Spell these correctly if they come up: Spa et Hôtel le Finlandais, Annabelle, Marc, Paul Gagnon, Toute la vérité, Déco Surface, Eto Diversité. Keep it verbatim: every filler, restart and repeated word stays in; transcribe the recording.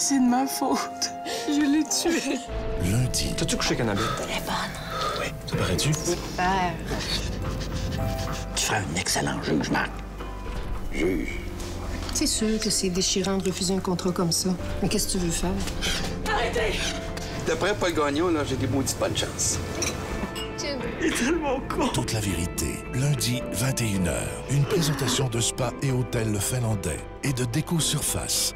C'est de ma faute. Je l'ai tué. Lundi. T'as-tu couché avec Annabelle? Elle est bonne. Oui. Ça paraît-tu? Super. Tu feras un excellent juge, Marc. Juge. C'est sûr que c'est déchirant de refuser un contrat comme ça. Mais qu'est-ce que tu veux faire? Arrêtez! D'après Paul Gagnon, là, j'ai des maudites bonnes chances. Il est tellement con. Toute la vérité, lundi, vingt et une heures. Une présentation de Spa et Hôtel le Finlandais et de Déco Surface.